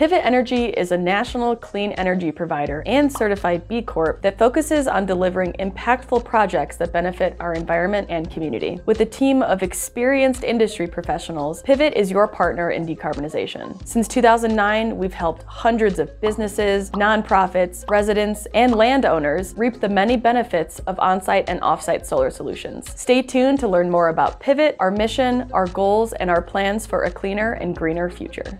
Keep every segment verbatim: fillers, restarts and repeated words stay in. Pivot Energy is a national clean energy provider and certified B Corp that focuses on delivering impactful projects that benefit our environment and community. With a team of experienced industry professionals, Pivot is your partner in decarbonization. Since two thousand nine, we've helped hundreds of businesses, nonprofits, residents, and landowners reap the many benefits of on-site and off-site solar solutions. Stay tuned to learn more about Pivot, our mission, our goals, and our plans for a cleaner and greener future.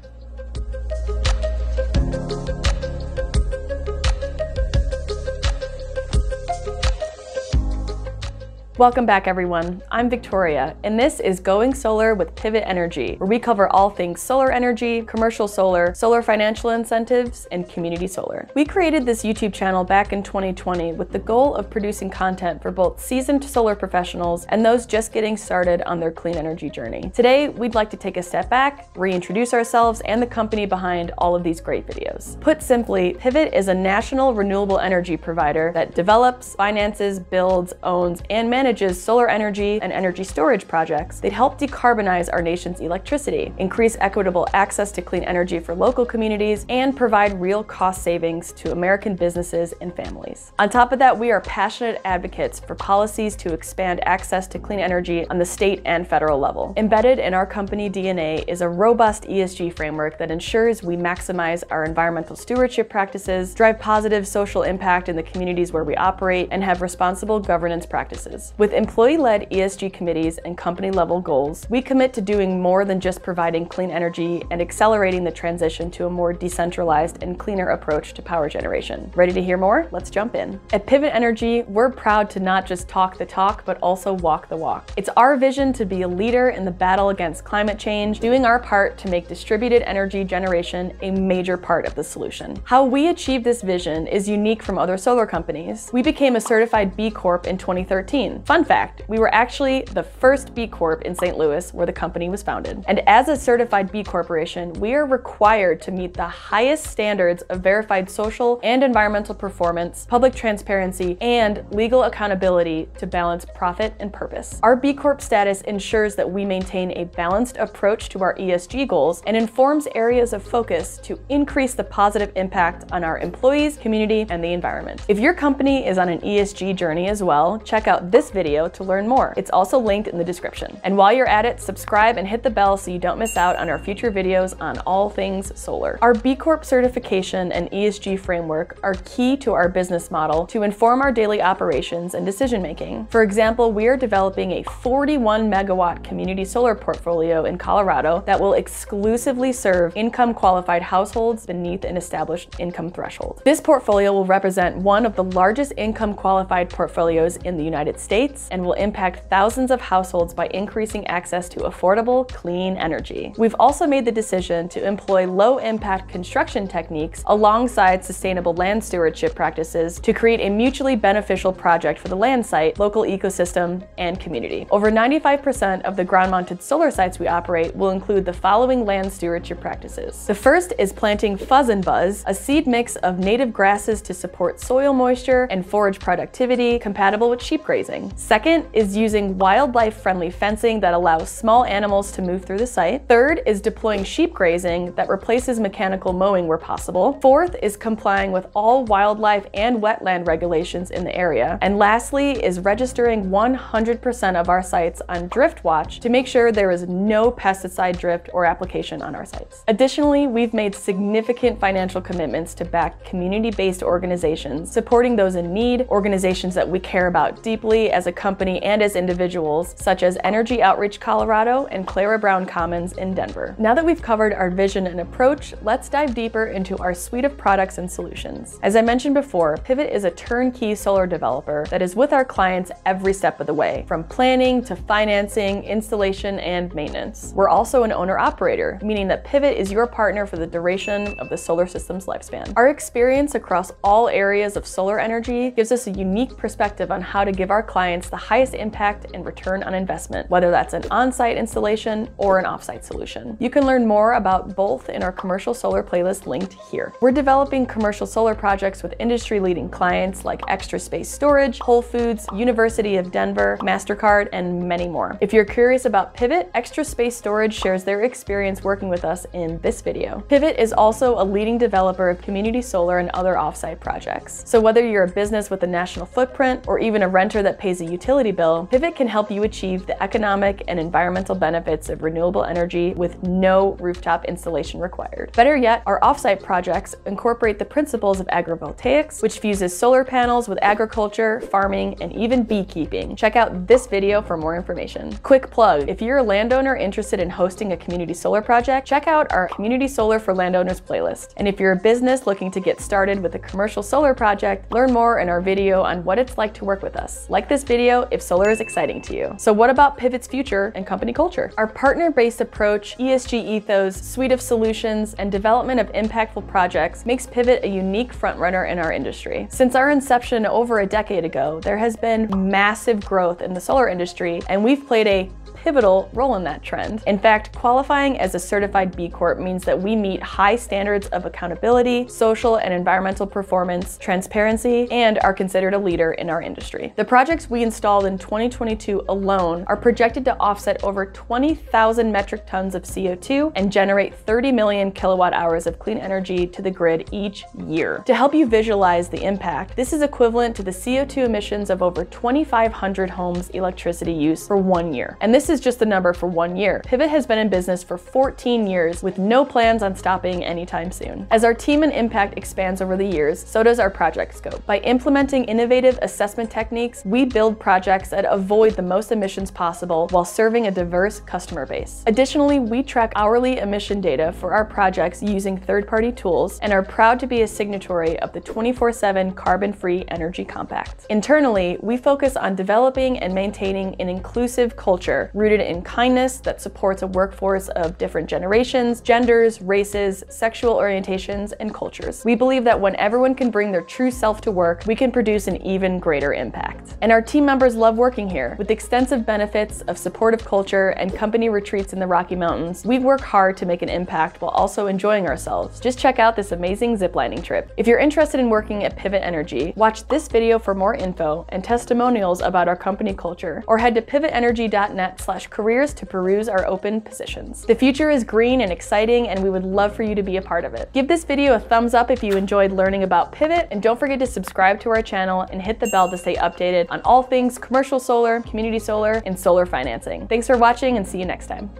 Welcome back, everyone. I'm Victoria, and this is Going Solar with Pivot Energy, where we cover all things solar energy, commercial solar, solar financial incentives, and community solar. We created this YouTube channel back in twenty twenty with the goal of producing content for both seasoned solar professionals and those just getting started on their clean energy journey. Today, we'd like to take a step back, reintroduce ourselves and the company behind all of these great videos. Put simply, Pivot is a national renewable energy provider that develops, finances, builds, owns, and manages solar energy and energy storage projects that help decarbonize our nation's electricity, increase equitable access to clean energy for local communities, and provide real cost savings to American businesses and families. On top of that, we are passionate advocates for policies to expand access to clean energy on the state and federal level. Embedded in our company D N A is a robust E S G framework that ensures we maximize our environmental stewardship practices, drive positive social impact in the communities where we operate, and have responsible governance practices. With employee-led E S G committees and company-level goals, we commit to doing more than just providing clean energy and accelerating the transition to a more decentralized and cleaner approach to power generation. Ready to hear more? Let's jump in. At Pivot Energy, we're proud to not just talk the talk, but also walk the walk. It's our vision to be a leader in the battle against climate change, doing our part to make distributed energy generation a major part of the solution. How we achieve this vision is unique from other solar companies. We became a certified B Corp in twenty thirteen. Fun fact, we were actually the first B Corp in Saint Louis where the company was founded. And as a certified B Corporation, we are required to meet the highest standards of verified social and environmental performance, public transparency, and legal accountability to balance profit and purpose. Our B Corp status ensures that we maintain a balanced approach to our E S G goals and informs areas of focus to increase the positive impact on our employees, community, and the environment. If your company is on an E S G journey as well, check out this video video to learn more. It's also linked in the description. And while you're at it, subscribe and hit the bell so you don't miss out on our future videos on all things solar. Our B Corp certification and E S G framework are key to our business model to inform our daily operations and decision-making. For example, we are developing a forty-one megawatt community solar portfolio in Colorado that will exclusively serve income-qualified households beneath an established income threshold. This portfolio will represent one of the largest income-qualified portfolios in the United States and will impact thousands of households by increasing access to affordable, clean energy. We've also made the decision to employ low-impact construction techniques alongside sustainable land stewardship practices to create a mutually beneficial project for the land site, local ecosystem, and community. Over ninety-five percent of the ground-mounted solar sites we operate will include the following land stewardship practices. The first is planting fuzz and buzz, a seed mix of native grasses to support soil moisture and forage productivity compatible with sheep grazing. Second is using wildlife-friendly fencing that allows small animals to move through the site. Third is deploying sheep grazing that replaces mechanical mowing where possible. Fourth is complying with all wildlife and wetland regulations in the area. And lastly is registering one hundred percent of our sites on Driftwatch to make sure there is no pesticide drift or application on our sites. Additionally, we've made significant financial commitments to back community-based organizations, supporting those in need, organizations that we care about deeply as as a company and as individuals, such as Energy Outreach Colorado and Clara Brown Commons in Denver. Now that we've covered our vision and approach, let's dive deeper into our suite of products and solutions. As I mentioned before, Pivot is a turnkey solar developer that is with our clients every step of the way, from planning to financing, installation, and maintenance. We're also an owner-operator, meaning that Pivot is your partner for the duration of the solar system's lifespan. Our experience across all areas of solar energy gives us a unique perspective on how to give our clients clients the highest impact and return on investment, whether that's an on-site installation or an off-site solution. You can learn more about both in our commercial solar playlist linked here. We're developing commercial solar projects with industry-leading clients like Extra Space Storage, Whole Foods, University of Denver, Mastercard, and many more. If you're curious about Pivot, Extra Space Storage shares their experience working with us in this video. Pivot is also a leading developer of community solar and other off-site projects. So whether you're a business with a national footprint or even a renter that pays a utility bill, Pivot can help you achieve the economic and environmental benefits of renewable energy with no rooftop installation required. Better yet, our off-site projects incorporate the principles of agrivoltaics, which fuses solar panels with agriculture, farming, and even beekeeping. Check out this video for more information. Quick plug, if you're a landowner interested in hosting a community solar project, check out our Community Solar for Landowners playlist. And if you're a business looking to get started with a commercial solar project, learn more in our video on what it's like to work with us. Like this video if solar is exciting to you. So what about Pivot's future and company culture? Our partner-based approach, E S G ethos, suite of solutions, and development of impactful projects makes Pivot a unique frontrunner in our industry. Since our inception over a decade ago, there has been massive growth in the solar industry, and we've played a pivotal role in that trend. In fact, qualifying as a certified B Corp means that we meet high standards of accountability, social and environmental performance, transparency, and are considered a leader in our industry. The projects we installed in twenty twenty-two alone are projected to offset over twenty thousand metric tons of C O two and generate thirty million kilowatt hours of clean energy to the grid each year. To help you visualize the impact, this is equivalent to the C O two emissions of over twenty-five hundred homes' electricity use for one year. And this This is just the number for one year. Pivot has been in business for fourteen years with no plans on stopping anytime soon. As our team and impact expands over the years, so does our project scope. By implementing innovative assessment techniques, we build projects that avoid the most emissions possible while serving a diverse customer base. Additionally, we track hourly emission data for our projects using third-party tools and are proud to be a signatory of the twenty-four seven Carbon Free Energy Compact. Internally, we focus on developing and maintaining an inclusive culture rooted in kindness that supports a workforce of different generations, genders, races, sexual orientations, and cultures. We believe that when everyone can bring their true self to work, we can produce an even greater impact. And our team members love working here. With extensive benefits of supportive culture and company retreats in the Rocky Mountains, we work hard to make an impact while also enjoying ourselves. Just check out this amazing ziplining trip. If you're interested in working at Pivot Energy, watch this video for more info and testimonials about our company culture, or head to pivot energy dot net slash careers to peruse our open positions. The future is green and exciting, and we would love for you to be a part of it. Give this video a thumbs up if you enjoyed learning about Pivot, and don't forget to subscribe to our channel and hit the bell to stay updated on all things commercial solar, community solar, and solar financing. Thanks for watching, and see you next time.